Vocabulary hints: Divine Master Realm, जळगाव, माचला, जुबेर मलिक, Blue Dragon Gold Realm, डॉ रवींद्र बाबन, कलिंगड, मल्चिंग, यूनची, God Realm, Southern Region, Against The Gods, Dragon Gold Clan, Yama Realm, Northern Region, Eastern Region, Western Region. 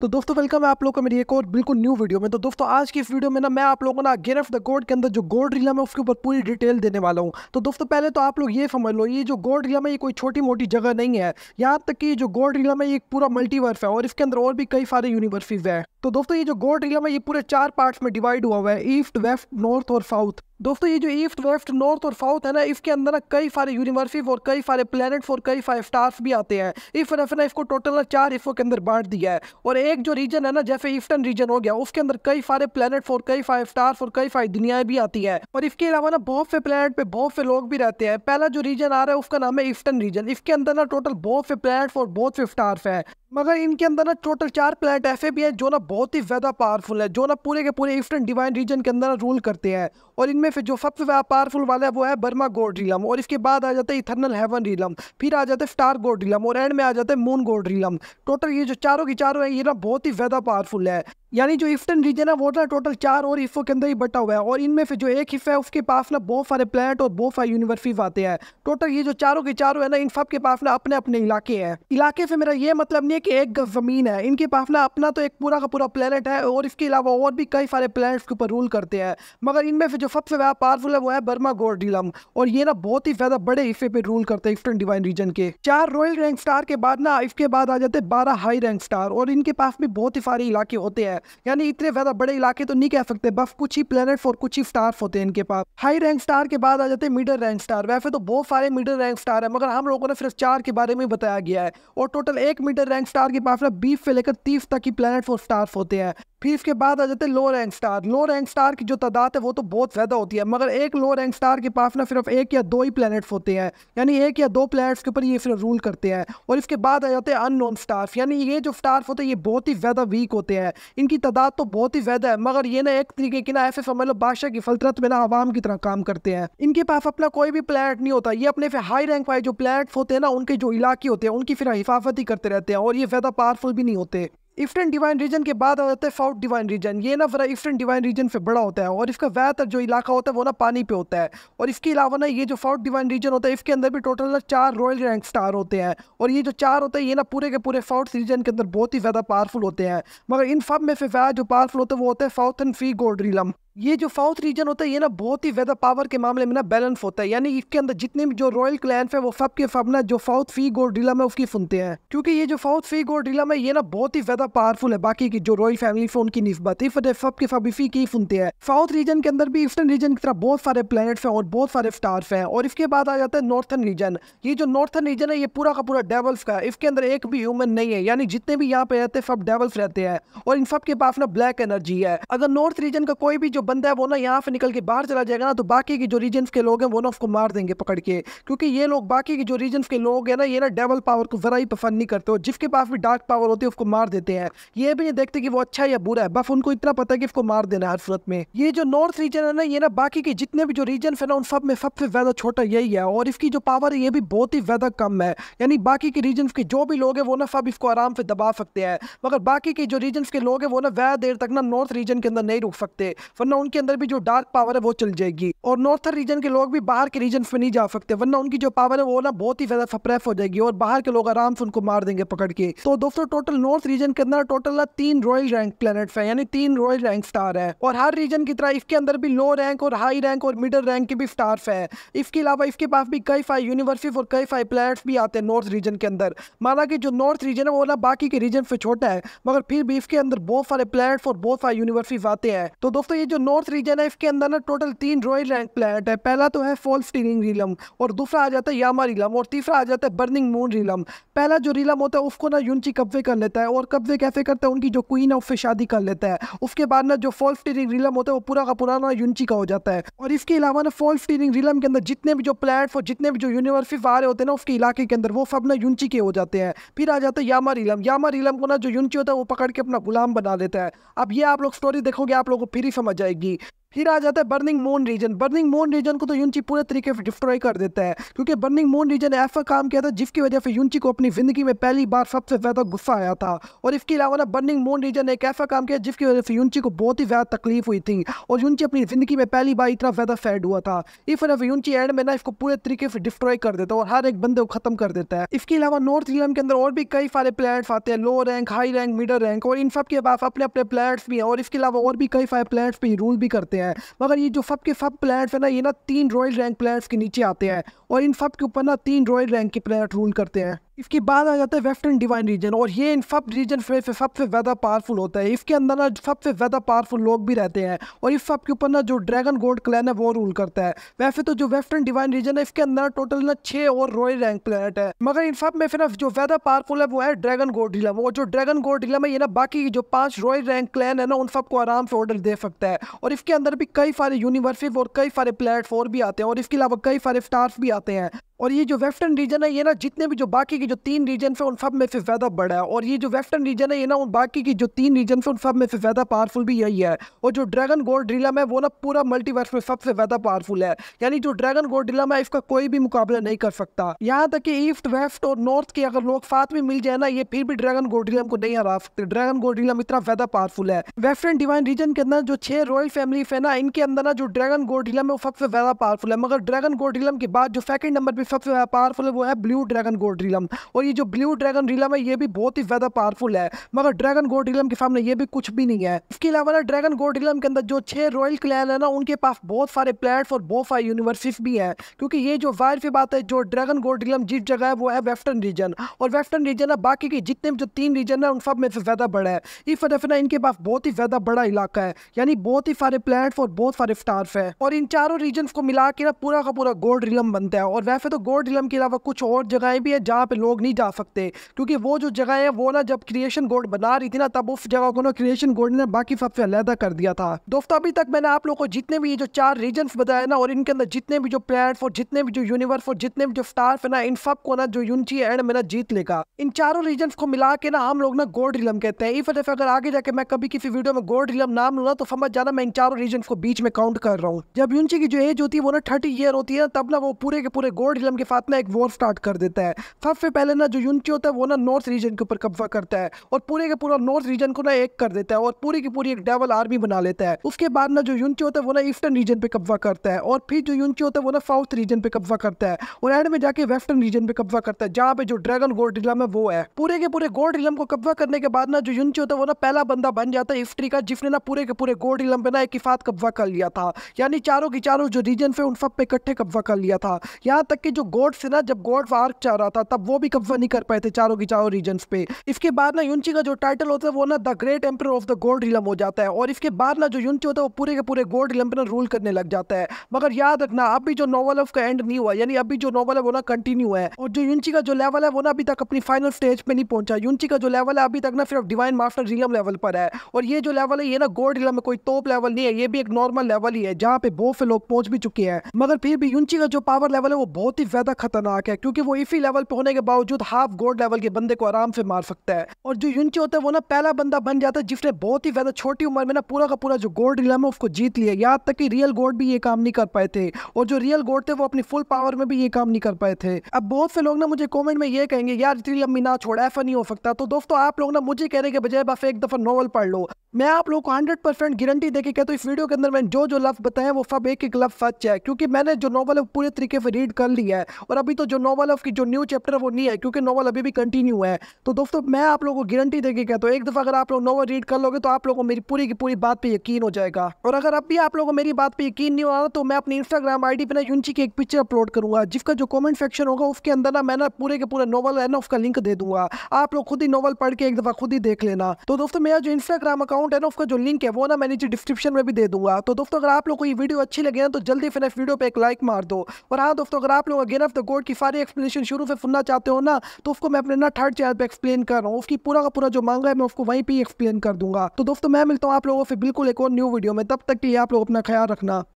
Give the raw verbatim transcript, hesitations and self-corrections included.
तो दोस्तों वेलकम है आप लोग का मेरी एक और बिल्कुल न्यू वीडियो में। तो दोस्तों आज की इस वीडियो में ना मैं आप लोगों को ना अगेंस्ट द गॉड के अंदर जो गॉड रिलम है उसके ऊपर पूरी डिटेल देने वाला हूँ। तो दोस्तों पहले तो आप लोग ये समझ लो, ये जो गॉड रिलम है ये कोई छोटी मोटी जगह नहीं है। यहाँ तक कि जो गॉड रिलम है ये पूरा मल्टीवर्स है और इसके अंदर और भी कई सारे यूनिवर्सिज है। तो दोस्तों ये जो गॉड रिलम है ये पूरे चार पार्ट्स में डिवाइड हुआ हुआ है, ईस्ट वेस्ट नॉर्थ और साउथ। दोस्तों ये जो ईस्ट वेस्ट नॉर्थ और साउथ है ना इसके अंदर ना कई सारे यूनिवर्सिज और कई सारे प्लैनेट्स और कई सारे स्टार्स भी आते हैं। इस तरह से ना इसको टोटल ना चार हिस्सों के अंदर बांट दिया है। और एक जो रीजन है ना जैसे ईस्टर्न रीजन हो गया उसके अंदर कई सारे प्लैनेट्स और कई सारे स्टार्स और कई सारी दुनियाएं भी आती है। और इसके अलावा ना बहुत से प्लैनेट पे बहुत से लोग भी रहते हैं। पहला जो रीजन आ रहा है उसका नाम है ईस्टर्न रीजन। इसके अंदर ना टोटल बहुत से प्लैनेट्स और बहुत से स्टार्स है, मगर इनके अंदर ना टोटल चार प्लैनेट ऐसे भी हैं जो ना बहुत ही ज़्यादा पावरफुल है, जो ना पूरे के पूरे ईस्टर्न डिवाइन रीजन के अंदर रूल करते हैं। और इनमें फिर जो सबसे ज़्यादा पावरफुल वाला है वो है बर्मा गोड रिलम, और इसके बाद आ जाता है इथर्नल हेवन रिलम, फिर आ जाता है स्टार गोड रिलम और एंड में आ जाता है मून गोड रिलम। टोटल ये जो चारों की चारों है ये ना बहुत ही ज़्यादा पावरफुल है। यानी जो ईस्टर्न रीजन है वो ना टोटल चार और हिस्सों के अंदर ही बटा हुआ है, और इनमें फिर जो एक हिस्सा है उसके पास ना बहुत सारे प्लैनेट और बहुत सारे यूनिवर्सिज आते हैं। टोटल ये जो चारों के चारों है ना इन सब के पास ना अपने अपने इलाके हैं। इलाके से मेरा ये मतलब नहीं है कि एक ज़मीन है, इनके पास ना अपना तो एक पूरा का पूरा प्लैनेट है और इसके अलावा और भी कई सारे प्लैनेट्स के ऊपर रूल करते हैं। मगर इनमें से जो सबसे ज़्यादा पावरफुल है वो है बर्मा गोड रिलम, और ये ना बहुत ही ज़्यादा बड़े हिस्से पर रूल करते हैं ईस्टर्न डिवाइन रीजन के। चार रॉयल रैंक स्टार के बाद ना इसके बाद आ जाते हैं बारह हाई रैंक स्टार, और इनके पास भी बहुत ही सारे इलाके होते हैं। यानी इतने ज़्यादा बड़े इलाके तो नहीं कह सकते, बस कुछ ही प्लैनेट्स और कुछ ही स्टार्स होते हैं इनके पास। हाई रैंक स्टार के बाद आ जाते हैं मिडिल रैंक स्टार। वैसे तो बहुत सारे मिडिल रैंक स्टार है, मगर हम लोगों ने सिर्फ चार के बारे में बताया गया है। और टोटल एक मिडिल रैंक स्टार के पास बीस से लेकर तीस तक की प्लैनेट्स और स्टार्स होते हैं। फिर इसके बाद आ जाते हैं low rank star. Low rank star की जो तादाद है वो तो बहुत ज़्यादा होती है, मगर एक लो रैंक स्टार के पास ना सिर्फ एक या दो ही प्लैनेट्स होते हैं। यानी एक या दो प्लैनेट्स के ऊपर ये सिर्फ रूल करते हैं। और इसके बाद आ जाते हैं अननोन स्टार्स, यानी ये जो स्टार्स होते हैं ये बहुत ही ज़्यादा वीक होते हैं। इनकी तादाद तो बहुत ही ज़्यादा है, मगर ये ना एक तरीके की ना ऐसे समझ लो बादशाह की फलतरत में ना आवाम की तरह काम करते हैं। इनके पास अपना कोई भी प्लैनेट नहीं होता, ये अपने फिर हाई रैंक वाले जो प्लैनेट्स होते हैं ना उनके जो इलाके होते हैं उनकी फिर हिफाजत ही करते रहते हैं, और ये ज़्यादा पावरफुल भी नहीं होते। ईस्टर्न डिवाइन रीजन के बाद आ जाता है फाउल डिवाइन रीजन। ये ना ज़रा ईस्टर्न डिवाइन रीजन से बड़ा होता है, और इसका ज़्यादातर जो इलाका होता है वो ना पानी पे होता है। और इसके अलावा ना ये जो फाउल डिवाइन रीजन होता है इसके अंदर भी टोटल ना चार रॉयल रैंक स्टार होते हैं, और ये जो चार होते हैं ये ना पूरे के पूरे साउथ रीजन के अंदर बहुत ही ज़्यादा पावरफुल होते हैं। मगर इन सब में से ज़्यादा जो पावरफुल होता है वो होता है साउथर्न फे गॉड रिलम। ये जो साउथ रीजन होता है ये ना बहुत ही ज़्यादा पावर के मामले में ना बैलेंस होता है। यानी इसके अंदर जितने भी जो रॉयल क्लैन है वो सब के सब ना जो साउथ फे गॉड रिलम है उसकी सुनते हैं, क्योंकि ये जो साउथ फे गॉड रिलम है ये ना बहुत ही ज़्यादा पावरफुल है बाकी की जो रॉयल फैमिली से उनकी निस्बत। इस वजह सब के सब इसी की सुनते हैं। साउथ रीजन के अंदर भी ईस्टर्न रीजन की तरह बहुत सारे प्लैनेट्स हैं और बहुत सारे स्टार्स हैं। और इसके बाद आ जाता है नॉर्थर्न रीजन। ये जो नॉर्थर्न रीजन है ये पूरा का पूरा डेवल्स का है, इसके अंदर एक भी ह्यूमन नहीं है। यानी जितने भी यहाँ पे रहते हैं सब डेवल्स रहते हैं, और इन सब के पास ना ब्लैक एनर्जी है। अगर नॉर्थ रीजन का कोई भी बंदा है वो ना यहाँ से निकल के बाहर चला जाएगा ना तो बाकी के जो रीजन्स के लोग हैं वो ना उसको मार देंगे पकड़ के, क्योंकि ये लोग बाकी के जो रीजन्स के लोग हैं ना ये ना डेवल पावर को ज़रा ही पसंद नहीं करते, और जिसके पास भी डार्क पावर होती है उसको मार देते हैं। ये भी नहीं देखते कि वो अच्छा या बुरा है, बस उनको इतना पता है कि इसको मार देना है हर सूरत में। ये जो नॉर्थ रीजन है ना ये ना बाकी के जितने भी जो रीजन्स है ना उन सब में सबसे ज़्यादा छोटा यही है, और इसकी जो पावर है ये भी बहुत ही ज़्यादा कम है। यानी बाकी के रीजन्स के जो भी लोग हैं वो ना सब इसको आराम से दबा सकते हैं, मगर बाकी के जो रीजन्स के लोग हैं वो ना ज़्यादा देर तक ना नॉर्थ रीजन के अंदर नहीं रुक सकते, वरना उनके अंदर भी जो डार्क पावर है वो चल जाएगी। और नॉर्थर्न रीजन के लोग भी बाहर के रीजन में नहीं जा सकते, वरना उनकी जो पावर है वो ना बहुत ही ज़्यादा सप्रेस हो जाएगी, और बाहर के लोग आराम से उनको मार देंगे पकड़ के। तो दोस्तों टोटल नॉर्थ रीजन के अंदर टोटल तीन रॉयल रैंक प्लैनेट्स है, यानी तीन रॉयल रैंक स्टार है। और हर रीजन की तरह इसके अंदर भी लो रैंक और हाई रैंक और मिडिल रैंक के भी स्टार्स है। इसके अलावा इसके पास भी कई सारे यूनिवर्सिज और कई सारे प्लैनेट्स भी आते हैं नॉर्थ रीजन के अंदर। माना कि जो नॉर्थ रीजन है वो ना बाकी के रीजन से छोटा है, मगर फिर भी इसके अंदर बहुत सारे प्लैनेट्स और बहुत सारे यूनिवर्सिज आते हैं। तो दोस्तों ये जो नॉर्थ रीजन है इसके अंदर ना टोटल तीन रॉयल रैंक प्लैनेट है। पहला तो है फॉल स्टीयरिंग रिलम, और दूसरा आ जाता है यामा रिलम, और तीसरा आ जाता है बर्निंग मून रिलम। पहला जो रिलम होता है उसको ना यूनची कब्जे कर लेता है, और कब्जे कैसे करता है उनकी जो क्वीन है उससे शादी कर लेता है। उसके बाद ना जो फॉल स्टीयरिंग रिलम होता है वो पूरा का पूरा ना यूनची का हो जाता है। और इसके अलावा ना फॉल स्टीयरिंग रिलम के अंदर जितने भी जो प्लैनेट्स और जितने भी जो यूनिवर्सिज आ रहे होते हैं ना उसके इलाके के अंदर वो सब ना यूनची के हो जाते हैं। फिर आ जाता है यामा रिलम। यामा रिलम को ना जो यूनची होता है वो पकड़ के अपना गुलाम बना देता है। अब ये आप लोग स्टोरी देखोगे आप लोगों को फिर समझ आएगी। फिर आ जाता है burning moon region. Burning moon region को तो यूनची पूरे तरीके से डिस्ट्रॉय कर देता है, क्योंकि बर्निंग मून रीजन ऐसा काम किया था जिसकी वजह से यूनची को अपनी ज़िंदगी में पहली बार सबसे ज़्यादा गुस्सा आया था। और इसके अलावा ना बर्निंग मून रीजन ने एक ऐसा काम किया जिसकी वजह से यूनची को बहुत ही ज़्यादा तकलीफ हुई थी और यूनची अपनी ज़िंदगी में पहली बार इतना ज़्यादा सैड हुआ था। इस वजह से यूनची एंड में ना इसको पूरे तरीके से डिस्ट्रॉय कर देता है और हर एक बंदे को खत्म कर देता है। इसके अलावा नॉर्थ रीजन के अंदर और भी कई सारे प्लेनेट्स आते हैं, low rank, high rank, middle rank, और इन सब के पास अपने अपने प्लेनेट्स भी हैं और इसके अलावा और भी कई सारे प्लेनेट्स भी रूल भी करते हैं। मगर ये जो सब के सब प्लेनेट्स है ना, ये ना तीन रॉयल रैंक प्लेनेट्स के नीचे आते हैं और इन सब के ऊपर ना तीन रॉयल रैंक के प्लेनेट रूल करते हैं। इसके बाद आ जाता है वेस्टर्न डिवाइन रीजन, और ये इन सब रीजन से सबसे ज़्यादा पावरफुल होता है। इसके अंदर ना सबसे ज़्यादा पावरफुल लोग भी रहते हैं और इस सब के ऊपर ना जो ड्रैगन गोल्ड क्लैन है वो रूल करता है। वैसे तो जो वेस्टर्न डिवाइन रीजन है इसके अंदर टोटल ना छः और रॉयल रैंक प्लेनेट है, मगर इन सब में फिर जो ज़्यादा पावरफुल है वो है ड्रैगन गोल्ड रिलम। और जो ड्रैगन गोल्ड रिलम है ये ना बाकी जो पाँच रॉयल रैंक क्लैन है ना उन सबको आराम से ऑर्डर दे सकता है। और इसके अंदर भी कई सारे यूनिवर्सिस और कई सारे प्लेटफॉर्म भी आते हैं और इसके अलावा कई सारे स्टार्स भी आते हैं। और ये जो वेस्टर्न रीजन है ये ना जितने भी जो बाकी की जो तीन रीजन है उन सब में से ज़्यादा बड़ा है, और ये जो वेस्टर्न रीजन है ये ना उन बाकी की जो तीन रीजन है उन सब में से ज़्यादा पावरफुल भी यही है। और जो ड्रैगन गोल्ड रिलम है वो ना पूरा मल्टीवर्स में सबसे ज़्यादा पावरफुल है, यानी जो ड्रैगन गोल्ड रिलम है इसका कोई भी मुकाबला नहीं कर सकता। यहाँ तक कि ईस्ट, वेस्ट और नॉर्थ के अगर लोग साथ में मिल जाए ना ये फिर भी ड्रैगन गोल्ड रिलम को नहीं हरा सकते। ड्रैगन गोल्ड रिलम इतना ज़्यादा पावरफुल है। वेस्टर्न डिवाइन रीजन के अंदर जो छः रॉयल फैमिली है ना इनके अंदर ना जो ड्रैगन गोल्ड रिलम है वो सबसे ज़्यादा पावरफुल है। मगर ड्रैगन गोल्ड रिलम के बाद जो सेकंड नंबर पे सबसे ज़्यादा पावरफुल है वो है ब्लू ड्रैगन गोल्ड रिलम, और ये जो ब्लू ड्रैगन रिलम है ये भी बहुत ही ज़्यादा पावरफुल है। मगर ड्रैगन गोल्ड रिलम के सामने ये भी कुछ भी नहीं है। इसके अलावा ना ड्रैगन गोल्ड रिलम के अंदर जो छः रॉयल क्लैन है ना उनके पास बहुत सारे प्लैनेट्स और बहुत सारे यूनिवर्सिस भी हैं, क्योंकि ये जो वायर की बात है जो ड्रैगन गोल्ड रिलम जिस जगह है वो है वेस्टर्न रीजन, और वेस्टर्न रीजन है बाकी के जितने जो तीन रीजन है उन सब में से ज़्यादा बड़ा है। इस वजह से ना इनके पास बहुत ही ज़्यादा बड़ा इलाका है, यानी बहुत ही सारे प्लैनेट्स और बहुत सारे स्टार्स है, और इन चारों रीजन को मिला के ना पूरा का पूरा गोल्ड रिलम बनता है। और वैसे तो गोल्ड रिलम के अलावा कुछ और जगहें भी है जहाँ पे लोग नहीं जा सकते, क्योंकि वो जो जगह है वो ना जब क्रिएशन गोल्ड बना रही थी ना तब उस जगह को ना क्रिएशन गोल्ड ने बाकी सबसे अलहदा कर दिया था। दोस्तों अभी तक मैंने आप लोगों को जितने भी ये जो चार रीजन बताए ना और इनके अंदर जितने भी जो प्लैनेट्स और जितने भी जो यूनिवर्स और जितने भी जो स्टार्स है ना इन सब को ना जो यूनिटी एंड में ना जीत लेगा। इन चारों रीजन को मिला के ना हम लोग ना गोल्ड रिलम कहते हैं। इस वजह से अगर आगे जाके मैं कभी किसी वीडियो में गोल्ड रिलम नाम लूँ ना तो समझ जाना मैं इन चारों रीजन को बीच में काउंट कर रहा हूँ। जब यूनिटी की जो एज होती है वो ना थर्टी ईयर होती है तब ना वो पूरे के पूरे गोल्ड रिलम के साथ ना एक वॉर स्टार्ट कर देता है। सबसे पहले ना जो यूनिटी होता है वो ना नॉर्थ रीजन के ऊपर कब्जा करता है और पूरे के पूरा नॉर्थ रीजन को ना एक कर देता है और पूरी की पूरी एक डेवल आर्मी बना लेता है। उसके बाद ना जो यूनिटी होता है वो ना ईस्टर्न रीजन पे कब्जा करता है, और फिर जो यूनिटी होता है वो ना साउथ रीजन पे कब्जा करता है, और एंड में जाके वेस्टर्न रीजन पे कब्जा करता है जहाँ पे जो ड्रैगन गोल्ड रिलम है वो है। पूरे के पूरे गोल्ड रिलम को कब्जा करने के बाद ना जो यूनिटी होता है वो ना पहला बंदा बन जाता है हिस्ट्री का जिसने ना पूरे के पूरे गोल्ड रिलम पे ना एक साथ कब्जा कर लिया था, यानी चारों की चारों जो रीजन पे उन सब पे इकट्ठे कब्जा कर लिया था। यहाँ तक कि जो गॉड से ना जब गॉड वार्क चल रहा था तब वो भी कब्जा नहीं कर पाए थे चारों की चारों रीजन्स पे। इसके बाद ना यूनिटी का जो टाइटल होता है वो ना the great emperor of the gold realm हो जाता है, और इसके बाद ना जो यूनिटी होता है वो पूरे के पूरे गोल्ड रिलम पे ना रूल करने लग जाता है। मगर याद रखना अभी जो नॉवल ऑफ का एंड नहीं हुआ, यानी अभी जो नॉवल है वो ना कंटिन्यू है, और जो यूनिटी का जो लेवल है वो ना अभी तक अपनी फाइनल स्टेज पे नहीं पहुंचा। यूनिटी का जो लेवल है अभी तक ना सिर्फ डिवाइन मास्टर रिलम लेवल पर है, और ये जो लेवल है ये ना गोल्ड रिलम में कोई टॉप लेवल नहीं है, ये भी एक नॉर्मल लेवल ही है जहाँ पे बहुत से लोग पहुंच भी चुके हैं। मगर फिर भी यूनिटी का जो पावर लेवल है वो बहुत ही ज़्यादा खतरनाक है, क्योंकि वो इसी लेवल पे होने के बावजूद हाफ गोल्ड लेवल के बंदे को आराम से मार सकता है। और जो यूनिटी होता है वो ना पहला बंदा बन जाता है जिसने बहुत ही ज़्यादा छोटी उम्र में ना पूरा का पूरा जो गोल्ड रिलम है उसको जीत लिया। यहाँ तक कि रियल गोल्ड भी ये काम नहीं कर पाए थे, और जो रियल गोल्ड थे वो अपनी फुल पावर में भी ये काम नहीं कर पाए थे। अब बहुत से लोग ना मुझे कॉमेंट में ये कहेंगे यार रिलम ना छोड़ा, ऐसा नहीं हो सकता। तो दोस्तों आप लोग ना मुझे कहने के बजाय बस एक दफ़ा नॉवल पढ़ लो। मैं आप लोग को हंड्रेड परसेंट गारंटी देके कहता हूँ इस वीडियो के अंदर मैंने जो जो लफ्ज़ बताया वो सब एक एक लफ्ज़ सच है, क्योंकि मैंने जो नॉवल है पूरे तरीके से रीड कर लिया है। और अभी तो जो नॉवल की जो न्यू चैप्टर है वो नहीं है, क्योंकि नॉवल अभी भी कंटिन्यू है। तो दोस्तों मैं आप लोगों को गारंटी देके कहता हूँ एक दफ़ा अगर आप लोग नॉवल रीड कर लोगे तो आप लोगों को मेरी पूरी की पूरी बात पे यकीन हो जाएगा। और अगर अब भी आप लोगों को मेरी बात पे यकीन नहीं हो रहा तो मैं अपनी इंस्टाग्राम आई डी पर ना यूनिटी की एक पिक्चर अपलोड करूँगा जिसका जो कॉमेंट सेक्शन होगा उसके अंदर ना मैं ना पूरे के पूरे नॉवल है ना उसका लिंक दे दूँगा। आप लोग खुद ही नॉवल पढ़ के एक दफ़ा खुद ही देख लेना। तो दोस्तों मेरा जो इंस्टाग्राम अकाउंट है ना उसका जो लिंक है वो ना मैं नीचे डिस्क्रिप्शन में भी दे दूँगा। तो दोस्तों अगर आप लोग को ये वीडियो अच्छी लगे ना तो जल्दी फिर इस वीडियो पर एक लाइक मार दो। और हाँ दोस्तों अगर आप लोग अगेन ऑफ द गोड की सारी एक्सप्लेनेशन शुरू से सुनना चाहते हो ना तो उसको मैं अपने ना थर्ड चैनल पे एक्सप्लेन कर रहा हूँ, उसकी पूरा का पूरा जो मांगा है मैं उसको वहीं पे एक्सप्लेन कर दूंगा। तो दोस्तों मैं मिलता हूँ आप लोगों से बिल्कुल एक और न्यू वीडियो में, तब तक के लिए आप लोग अपना ख्याल रखना।